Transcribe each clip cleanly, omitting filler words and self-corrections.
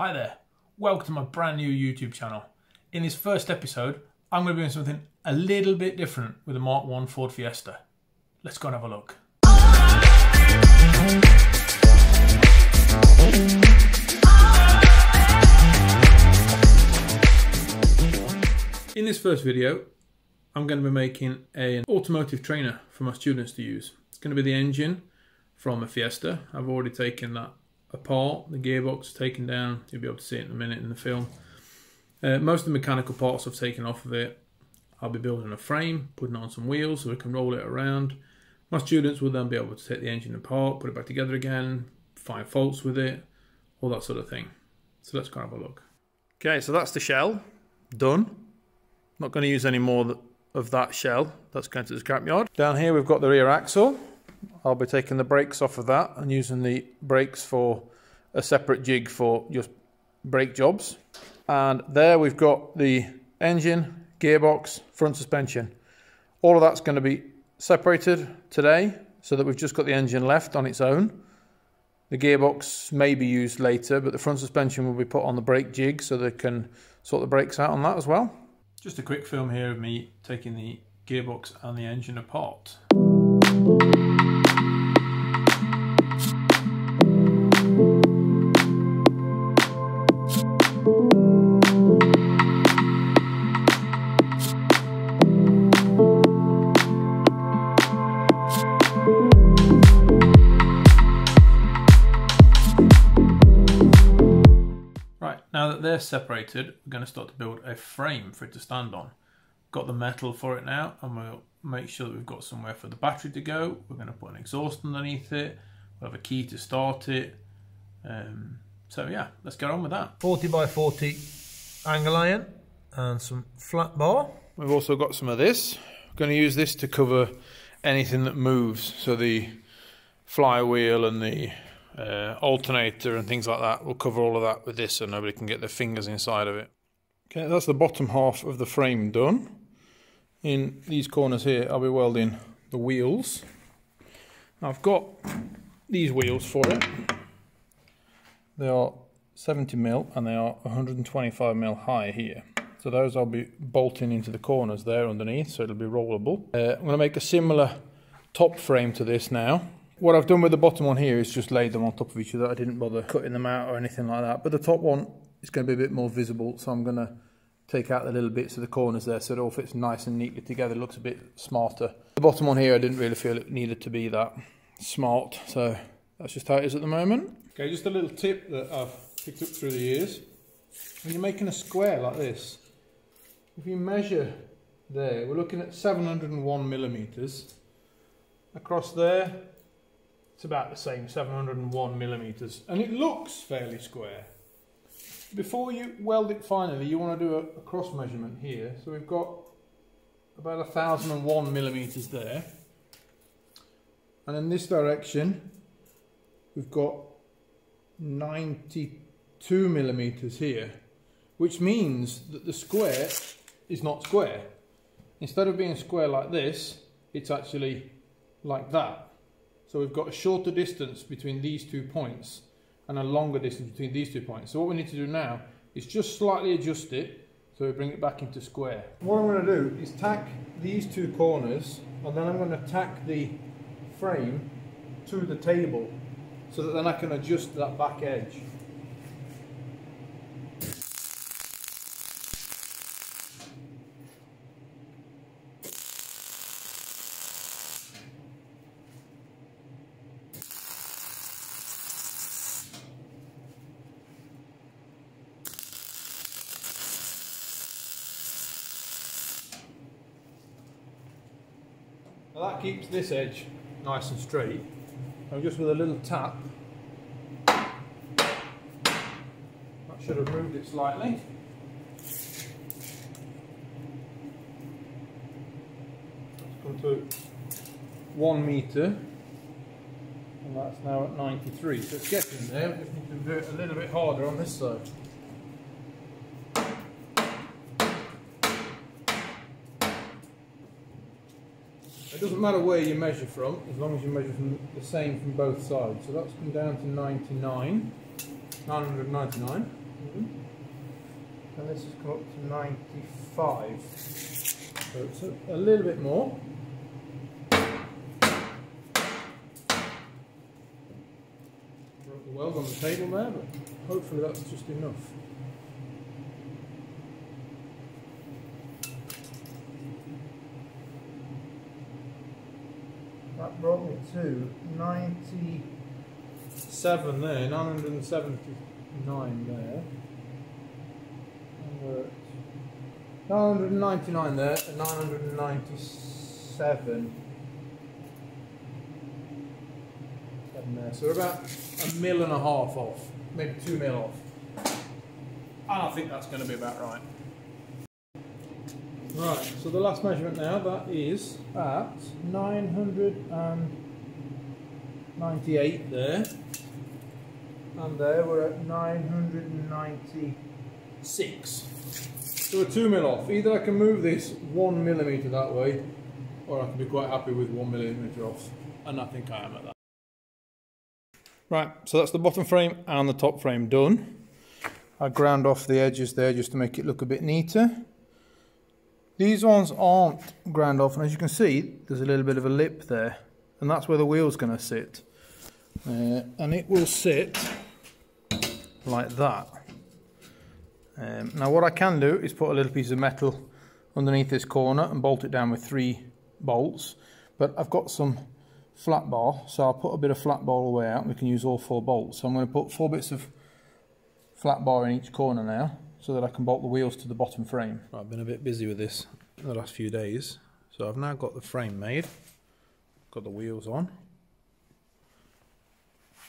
Hi there, welcome to my brand new YouTube channel. In this first episode, I'm going to be doing something a little bit different with the Mark 1 Ford Fiesta. Let's go and have a look. In this first video, I'm going to be making an automotive trainer for my students to use. It's going to be the engine from a Fiesta. I've already taken that apart, the gearbox taken down, you'll be able to see it in a minute in the film. Most of the mechanical parts I've taken off of it. I'll be building a frame, putting on some wheels so we can roll it around. My students will then be able to take the engine apart, put it back together again, find faults with it, all that sort of thing. So let's go have a look. Okay, so that's the shell, done. Not going to use any more of that shell, that's going to the scrapyard. Down here we've got the rear axle. I'll be taking the brakes off of that and using the brakes for a separate jig for just brake jobs. And there we've got the engine, gearbox, front suspension. All of that's going to be separated today so that we've just got the engine left on its own. The gearbox may be used later, but the front suspension will be put on the brake jig so they can sort the brakes out on that as well. Just a quick film here of me taking the gearbox and the engine apart. Now that they're separated, we're going to start to build a frame for it to stand on. Got the metal for it now, and we'll make sure that we've got somewhere for the battery to go. We're going to put an exhaust underneath it, we'll have a key to start it. So yeah, let's get on with that. 40 by 40 angle iron and some flat bar. We've also got some of this. We're going to use this to cover anything that moves. So the flywheel and the alternator and things like that. We'll cover all of that with this so nobody can get their fingers inside of it. Okay, that's the bottom half of the frame done. In these corners here I'll be welding the wheels. I've got these wheels for it. They are 70mm and they are 125mm high here. So those I'll be bolting into the corners there underneath so it'll be rollable. I'm going to make a similar top frame to this now. What I've done with the bottom one here is just laid them on top of each other. I didn't bother cutting them out or anything like that. But the top one is going to be a bit more visible, so I'm going to take out the little bits of the corners there so it all fits nice and neatly together. It looks a bit smarter. The bottom one here, I didn't really feel it needed to be that smart, so that's just how it is at the moment. Okay, just a little tip that I've picked up through the years. When you're making a square like this, if you measure there, we're looking at 701mm. Across there, it's about the same, 701mm, and it looks fairly square. Before you weld it finally, you want to do a cross measurement here. So we've got about 1001mm there, and in this direction we've got 92mm here, which means that the square is not square. Instead of being square like this, it's actually like that. So we've got a shorter distance between these 2 points and a longer distance between these 2 points. So what we need to do now is just slightly adjust it so we bring it back into square. What I'm going to do is tack these 2 corners, and then I'm going to tack the frame to the table so that then I can adjust that back edge. That keeps this edge nice and straight. And just with a little tap, that should have moved it slightly. It's come to 1 meter, and that's now at 93. So it's getting there. If you can do it a little bit harder on this side. It doesn't matter where you measure from, as long as you measure from the same from both sides. So that's come down to 999. and this has come up to 95, so it's a little bit more. Broke the weld on the table there, but hopefully that's just enough. That brought me to 97 there, 979 there, and we're at 999 there and 997 there. So we're about 1.5 mil off, maybe 2 mil off. I think that's going to be about right. Right, so the last measurement now, that is at 998 there, and there we're at 996. So we're 2 mil off. Either I can move this 1 millimetre that way, or I can be quite happy with 1 millimetre off, and I think I am at that. Right, so that's the bottom frame and the top frame done. I ground off the edges there just to make it look a bit neater. These ones aren't ground off, and as you can see, there's a little bit of a lip there, and that's where the wheel's going to sit. And it will sit like that. Now what I can do is put a little piece of metal underneath this corner and bolt it down with 3 bolts, but I've got some flat bar, so I'll put a bit of flat bar all the way out, and we can use all 4 bolts. So I'm going to put 4 bits of flat bar in each corner now, so that I can bolt the wheels to the bottom frame. Right, I've been a bit busy with this in the last few days, so I've now got the frame made, got the wheels on,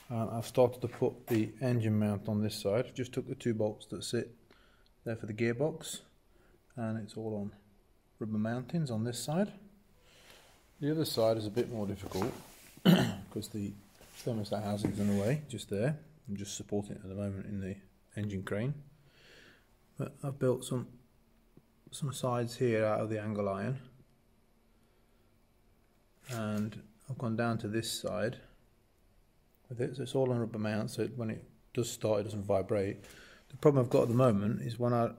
and I've started to put the engine mount on this side. I've just took the 2 bolts that sit there for the gearbox, and it's all on rubber mountings on this side. The other side is a bit more difficult because the thermostat housing's in the way, just there. I'm just supporting it at the moment in the engine crane. But I've built some sides here out of the angle iron, and I've gone down to this side with it, so it's all on rubber mount, so when it does start it doesn't vibrate. The problem I've got at the moment is when I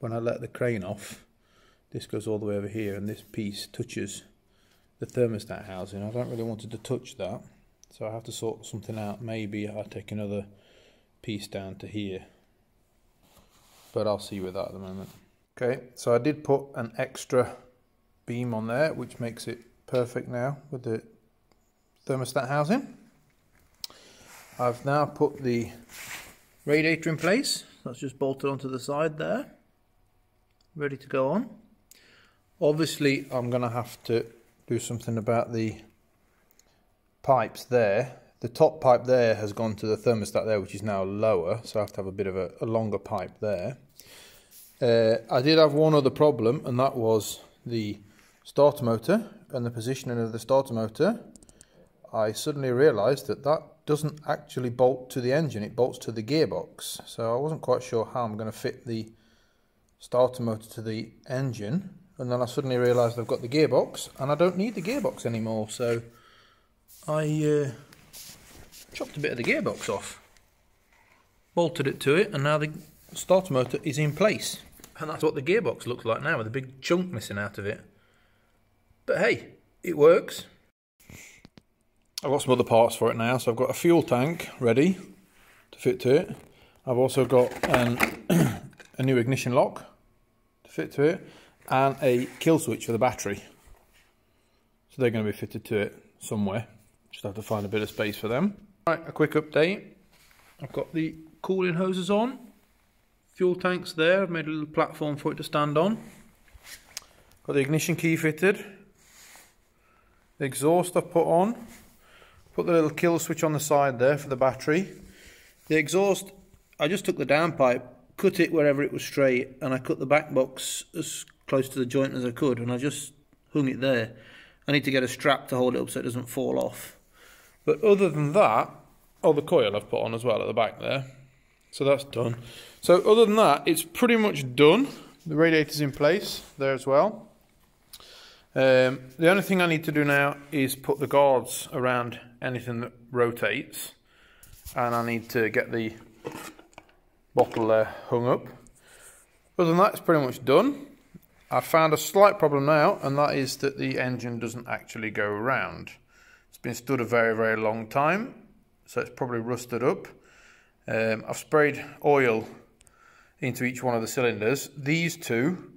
let the crane off, this goes all the way over here, and this piece touches the thermostat housing. I don't really want it to touch that, so I have to sort something out. Maybe I'll take another piece down to here, but I'll see with that at the moment. Okay, so I did put an extra beam on there, which makes it perfect now with the thermostat housing. I've now put the radiator in place. That's just bolted onto the side there, ready to go on. Obviously, I'm gonna have to do something about the pipes there. The top pipe there has gone to the thermostat there, which is now lower, so I have to have a bit of a longer pipe there. I did have one other problem, and that was the starter motor and the positioning of the starter motor. I suddenly realised that that doesn't actually bolt to the engine, it bolts to the gearbox. So I wasn't quite sure how I'm going to fit the starter motor to the engine, and then I suddenly realised I've got the gearbox, and I don't need the gearbox anymore, so I chopped a bit of the gearbox off, bolted it to it, and now the starter motor is in place. And that's what the gearbox looks like now, with a big chunk missing out of it. But hey, it works. I've got some other parts for it now, so I've got a fuel tank ready to fit to it. I've also got a new ignition lock to fit to it, and a kill switch for the battery. So they're going to be fitted to it somewhere. Just have to find a bit of space for them. Right, a quick update. I've got the cooling hoses on, fuel tank's there, I've made a little platform for it to stand on. Got the ignition key fitted, the exhaust I've put on, put the little kill switch on the side there for the battery. The exhaust, I just took the downpipe, cut it wherever it was straight, and I cut the back box as close to the joint as I could, and I just hung it there. I need to get a strap to hold it up so it doesn't fall off. But other than that, oh, the coil I've put on as well at the back there. So that's done. So other than that, it's pretty much done. The radiator's in place there as well. The only thing I need to do now is put the guards around anything that rotates. And I need to get the bottle there hung up. Other than that, it's pretty much done. I found a slight problem now, and that is that the engine doesn't actually go round. It's been stood a very, very long time, so it's probably rusted up. I've sprayed oil into each one of the cylinders. These two,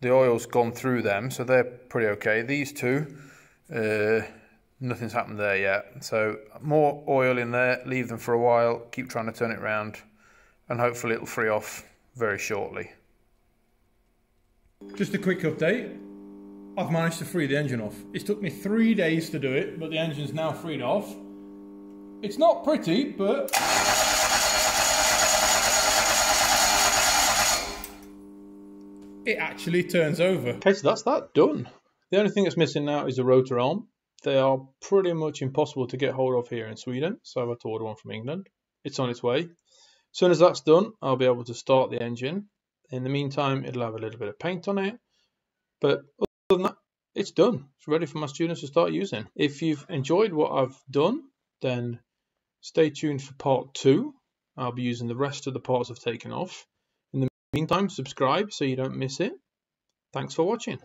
the oil's gone through them, so they're pretty okay. These two, nothing's happened there yet. So more oil in there, leave them for a while, keep trying to turn it round, and hopefully it'll free off very shortly. Just a quick update. I've managed to free the engine off. It took me 3 days to do it, but the engine's now freed off. It's not pretty, but it actually turns over. Okay, so that's that done. The only thing that's missing now is the rotor arm. They are pretty much impossible to get hold of here in Sweden, so I've had to order one from England. It's on its way. As soon as that's done, I'll be able to start the engine. In the meantime, it'll have a little bit of paint on it, but other than that, it's done. It's ready for my students to start using. If you've enjoyed what I've done, then stay tuned for part 2. I'll be using the rest of the parts I've taken off. In the meantime, subscribe so you don't miss it. Thanks for watching.